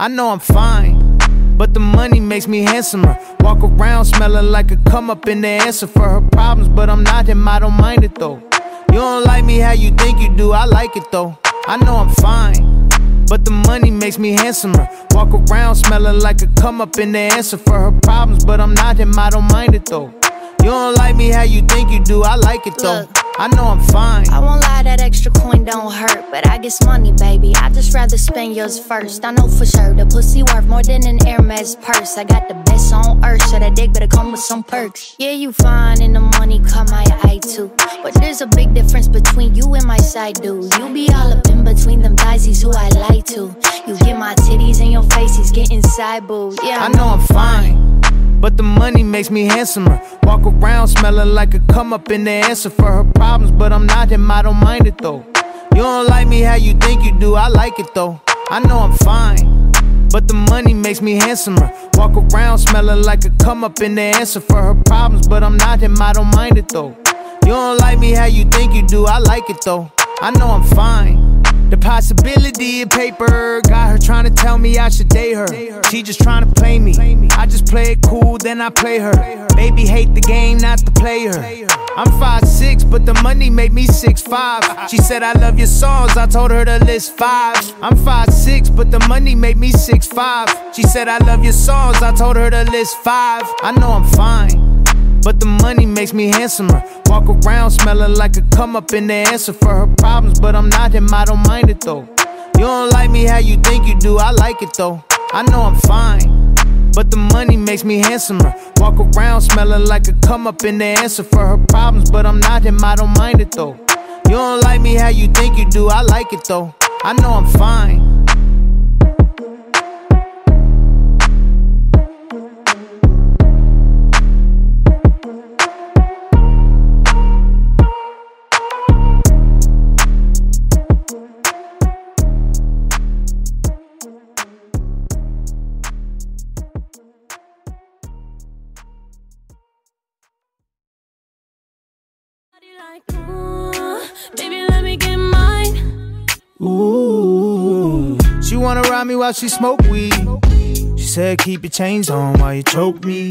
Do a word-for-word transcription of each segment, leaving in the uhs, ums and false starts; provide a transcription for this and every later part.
I know I'm fine, but the money makes me handsomer. Walk around smelling like a come up and the answer for her problems, but I'm not him, I don't mind it though. You don't like me how you think you do, I like it though. I know I'm fine, but the money makes me handsomer. Walk around smelling like a come up and the answer for her problems, but I'm not him, I don't mind it though. You don't like me how you think you do, I like it though. Look, I know I'm fine. I won't lie, that extra coin don't hurt, but I guess money, baby, I just rather spend yours first. I know for sure the pussy worth more than an Hermes purse. I got the best on earth, so that dick better come with some perks. Yeah, you fine, and the money come my eye too, but there's a big difference between you and my side dude. You be all up in between them thighsies who I lie to. You get my titties in your face, he's getting side boobs. Yeah, I, I know, know I'm fine, fine. But the money makes me handsomer. Walk around smelling like a come up and the answer for her problems, but I'm not him, I don't mind it though. You don't like me how you think you do, I like it though. I know I'm fine, but the money makes me handsomer. Walk around smelling like a come up and the answer for her problems, but I'm not him, I don't mind it though. You don't like me how you think you do, I like it though. I know I'm fine. The possibility of paper got her trying to tell me I should date her. She just trying to play me, I just play it cool, then I play her. Baby hate the game, not the player. I'm five six, but the money made me six five. She said I love your songs, I told her to list five. I'm five six, but the money made me six five. She said I love your songs, I told her to list five. I know I'm fine, but the money makes me handsomer. Walk around smelling like a come up and the answer for her problems, but I'm not him, I don't mind it though. You don't like me how you think you do, I like it though. I know I'm fine, but the money makes me handsomer. Walk around smelling like a come up and the answer for her problems, but I'm not him, I don't mind it though. You don't like me how you think you do, I like it though. I know I'm fine. Baby, let me get mine. Ooh. She wanna ride me while she smoke weed. She said keep your chains on while you choke me. She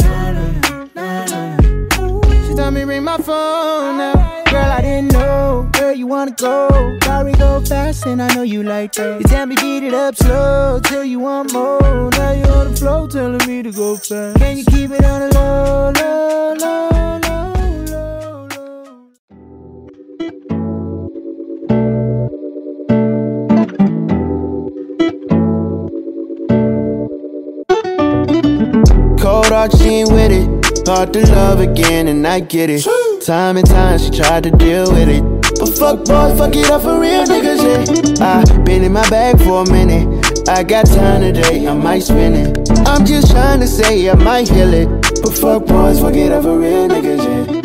told me ring my phone now. Girl, I didn't know. Girl, you wanna go. Sorry, go fast and I know you like that. You tell me beat it up slow till you want more. Now you're on the floor telling me to go fast. Can you keep it on the low, low, low, low? Cold heart, she ain't with it. Thought to love again and I get it. Time and time she tried to deal with it, but fuck boys, fuck it up for real niggas, yeah. I been in my bag for a minute. I got time today, I might spin it. I'm just trying to say I might heal it, but fuck boys, fuck it up for real niggas, yeah.